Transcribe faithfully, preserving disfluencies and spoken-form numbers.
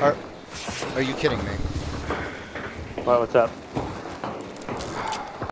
are, are you kidding me? Well, what's up?